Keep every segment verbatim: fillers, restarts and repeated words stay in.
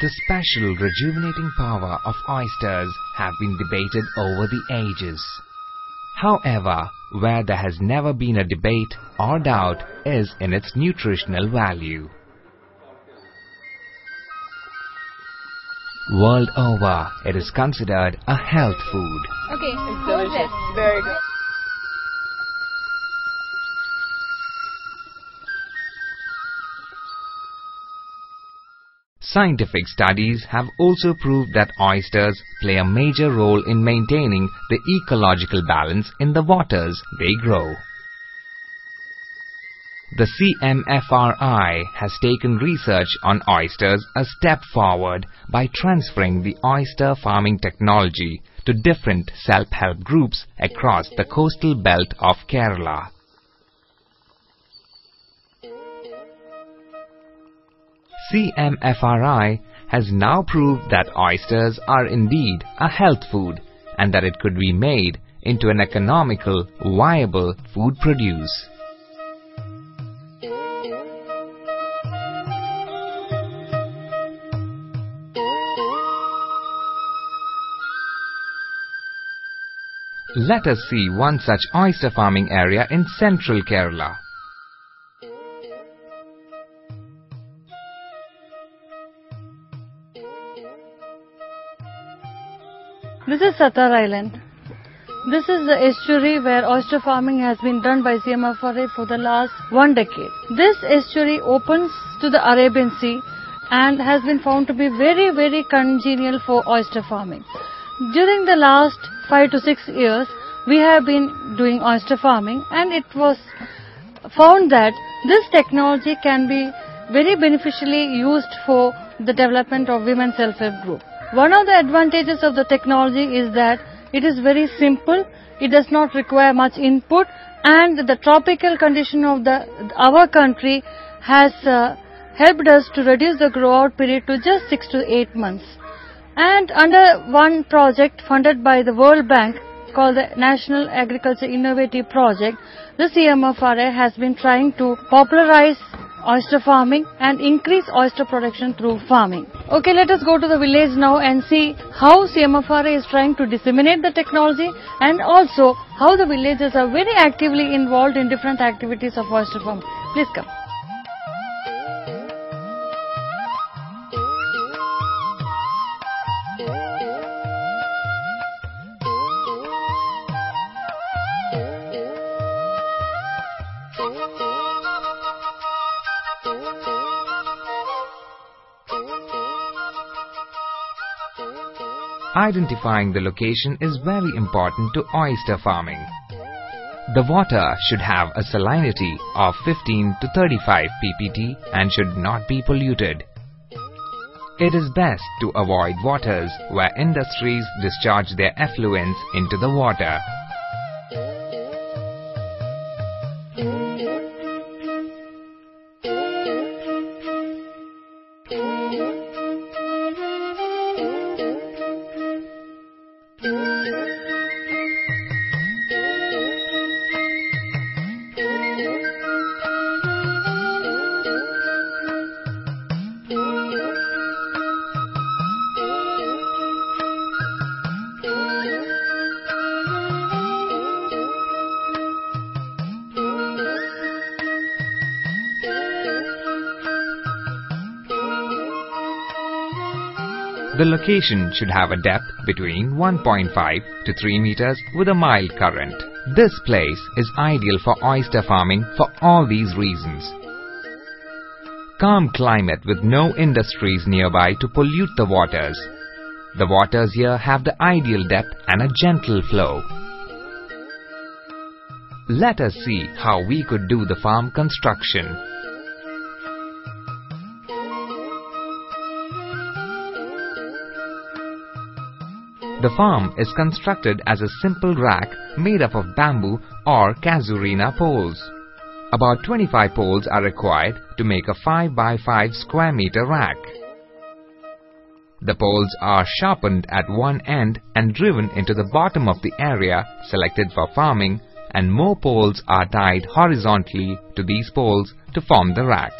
The special rejuvenating power of oysters have been debated over the ages. However, where there has never been a debate or doubt is in its nutritional value. World over, it is considered a health food. Okay, it's delicious. Very good. Scientific studies have also proved that oysters play a major role in maintaining the ecological balance in the waters they grow. The C M F R I has taken research on oysters a step forward by transferring the oyster farming technology to different self-help groups across the coastal belt of Kerala. C M F R I has now proved that oysters are indeed a health food and that it could be made into an economical, viable food produce. Let us see one such oyster farming area in central Kerala. This is Sathar Island. This is the estuary where oyster farming has been done by C M F R I for the last one decade. This estuary opens to the Arabian Sea and has been found to be very, very congenial for oyster farming. During the last five to six years, we have been doing oyster farming, and it was found that this technology can be very beneficially used for the development of women's self-help group. One of the advantages of the technology is that it is very simple, it does not require much input, and the tropical condition of the our country has uh, helped us to reduce the grow-out period to just six to eight months. And under one project funded by the World Bank called the National Agriculture Innovative Project, the C M F R I has been trying to popularize oyster farming and increase oyster production through farming. Okay, let us go to the village now and see how C M F R I is trying to disseminate the technology, and also how the villagers are very actively involved in different activities of oyster farming. Please come. Identifying the location is very important to oyster farming. The water should have a salinity of fifteen to thirty-five p p t and should not be polluted. It is best to avoid waters where industries discharge their effluents into the water. The location should have a depth between one point five to three meters with a mild current. This place is ideal for oyster farming for all these reasons. Calm climate with no industries nearby to pollute the waters. The waters here have the ideal depth and a gentle flow. Let us see how we could do the farm construction. The farm is constructed as a simple rack made up of bamboo or casuarina poles. About twenty-five poles are required to make a five by five square meter rack. The poles are sharpened at one end and driven into the bottom of the area selected for farming, and more poles are tied horizontally to these poles to form the rack.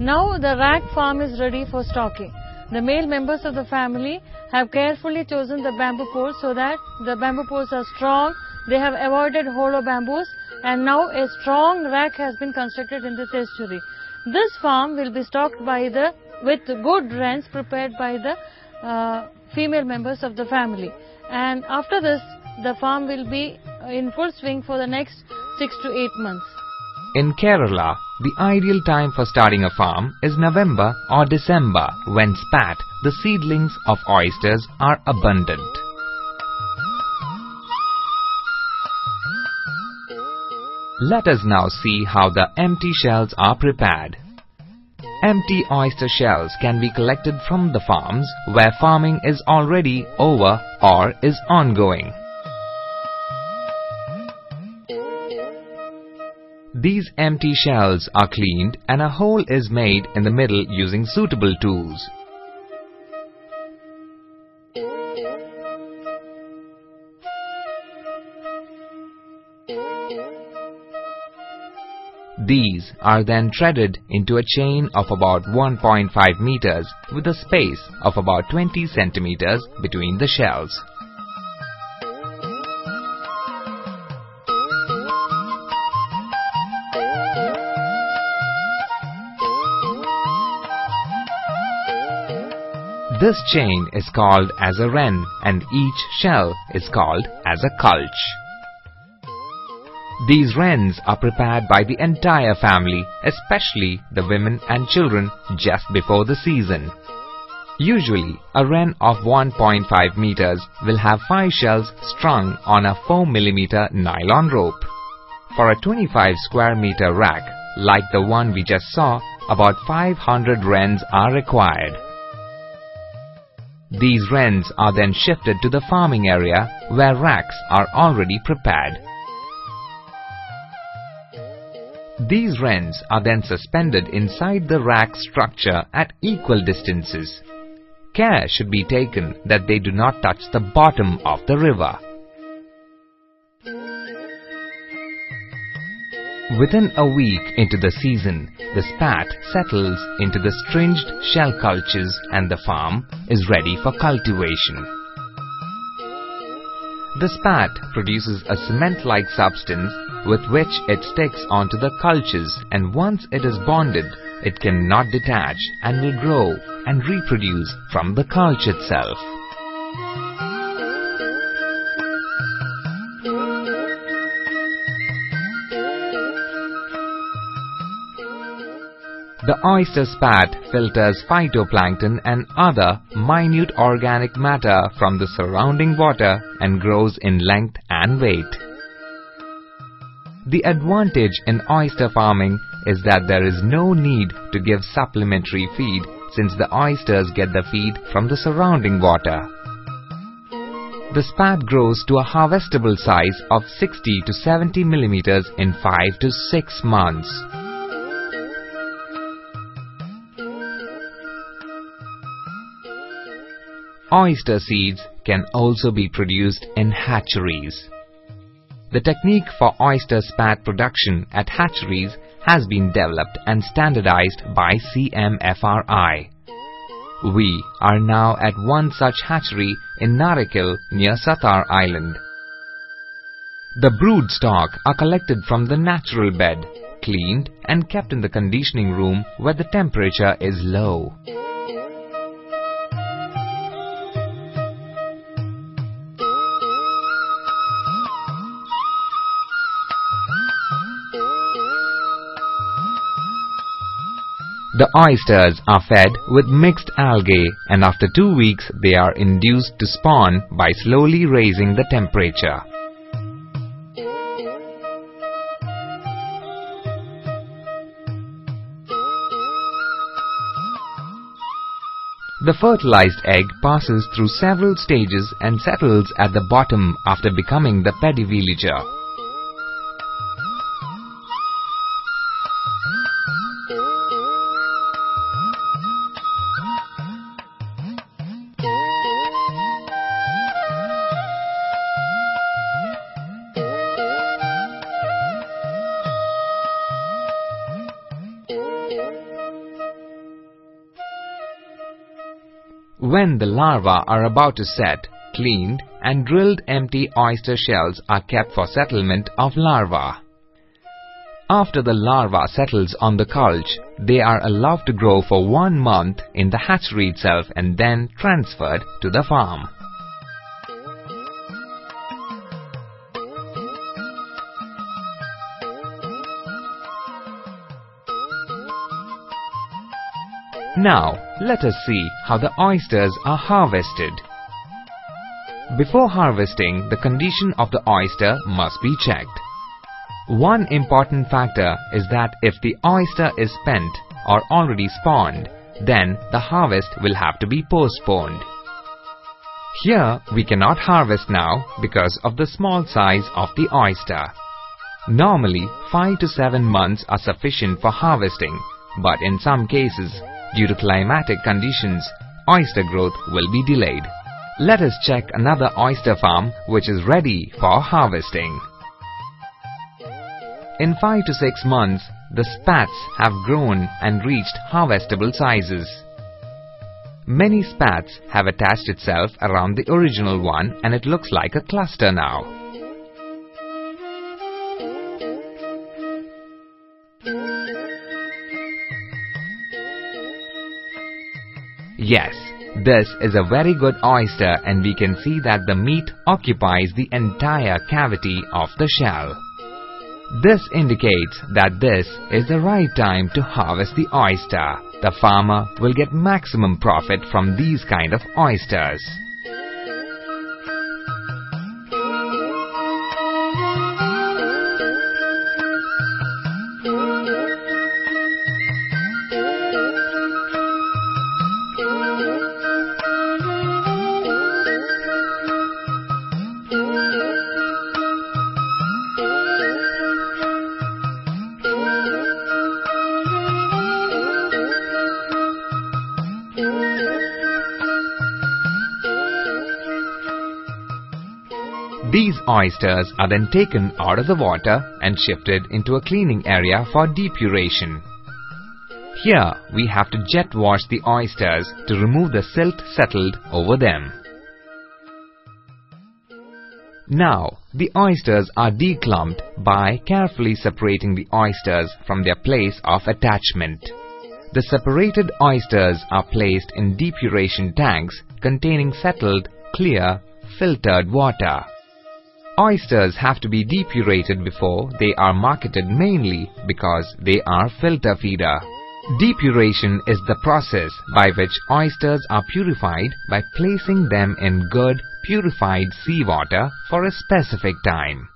Now the rack farm is ready for stocking. The male members of the family have carefully chosen the bamboo poles so that the bamboo poles are strong. They have avoided hollow bamboos, and now a strong rack has been constructed in this estuary. This farm will be stocked by the with good wrens prepared by the uh, female members of the family. And after this, the farm will be in full swing for the next six to eight months. In Kerala, the ideal time for starting a farm is November or December, when spat, the seedlings of oysters, are abundant. Let us now see how the empty shells are prepared. Empty oyster shells can be collected from the farms where farming is already over or is ongoing. These empty shells are cleaned and a hole is made in the middle using suitable tools. These are then threaded into a chain of about one point five meters with a space of about twenty centimeters between the shells. This chain is called as a wren, and each shell is called as a culch. These wrens are prepared by the entire family, especially the women and children, just before the season. Usually, a wren of one point five meters will have five shells strung on a four millimeter nylon rope. For a twenty-five square meter rack, like the one we just saw, about five hundred wrens are required. These wrens are then shifted to the farming area where racks are already prepared. These wrens are then suspended inside the rack structure at equal distances. Care should be taken that they do not touch the bottom of the river. Within a week into the season, the spat settles into the stringed shell cultures and the farm is ready for cultivation. The spat produces a cement-like substance with which it sticks onto the cultures, and once it is bonded, it cannot detach and will grow and reproduce from the culch itself. The oyster spat filters phytoplankton and other minute organic matter from the surrounding water and grows in length and weight. The advantage in oyster farming is that there is no need to give supplementary feed, since the oysters get the feed from the surrounding water. The spat grows to a harvestable size of sixty to seventy millimeters in five to six months. Oyster seeds can also be produced in hatcheries. The technique for oyster spat production at hatcheries has been developed and standardized by C M F R I. We are now at one such hatchery in Narikil near Sathar Island. The brood stock are collected from the natural bed, cleaned and kept in the conditioning room where the temperature is low. The oysters are fed with mixed algae, and after two weeks they are induced to spawn by slowly raising the temperature. The fertilized egg passes through several stages and settles at the bottom after becoming the pediveliger. When the larvae are about to set, cleaned and drilled empty oyster shells are kept for settlement of larvae. After the larva settles on the culch, they are allowed to grow for one month in the hatchery itself and then transferred to the farm. Now, let us see how the oysters are harvested. Before harvesting, the condition of the oyster must be checked. One important factor is that if the oyster is spent or already spawned, then the harvest will have to be postponed. Here we cannot harvest now because of the small size of the oyster. Normally, five to seven months are sufficient for harvesting, but in some cases, due to climatic conditions, oyster growth will be delayed. Let us check another oyster farm which is ready for harvesting. In five to six months, the spats have grown and reached harvestable sizes. Many spats have attached itself around the original one and it looks like a cluster now. Yes, this is a very good oyster and we can see that the meat occupies the entire cavity of the shell. This indicates that this is the right time to harvest the oyster. The farmer will get maximum profit from these kind of oysters. These oysters are then taken out of the water and shifted into a cleaning area for depuration. Here we have to jet wash the oysters to remove the silt settled over them. Now the oysters are declumped by carefully separating the oysters from their place of attachment. The separated oysters are placed in depuration tanks containing settled, clear, filtered water. Oysters have to be depurated before they are marketed mainly because they are filter feeder. Depuration is the process by which oysters are purified by placing them in good purified seawater for a specific time.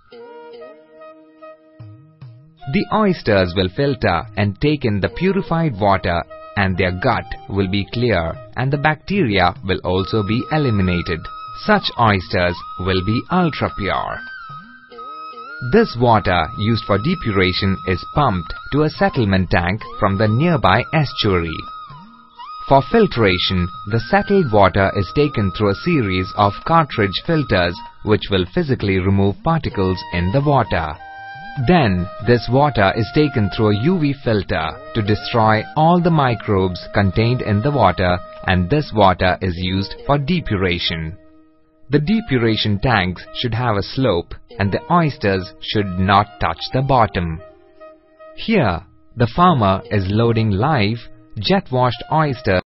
The oysters will filter and take in the purified water and their gut will be clear and the bacteria will also be eliminated. Such oysters will be ultra pure. This water used for depuration is pumped to a settlement tank from the nearby estuary. For filtration, the settled water is taken through a series of cartridge filters which will physically remove particles in the water. Then, this water is taken through a U V filter to destroy all the microbes contained in the water and this water is used for depuration. The depuration tanks should have a slope and the oysters should not touch the bottom. Here, the farmer is loading live, jet-washed oysters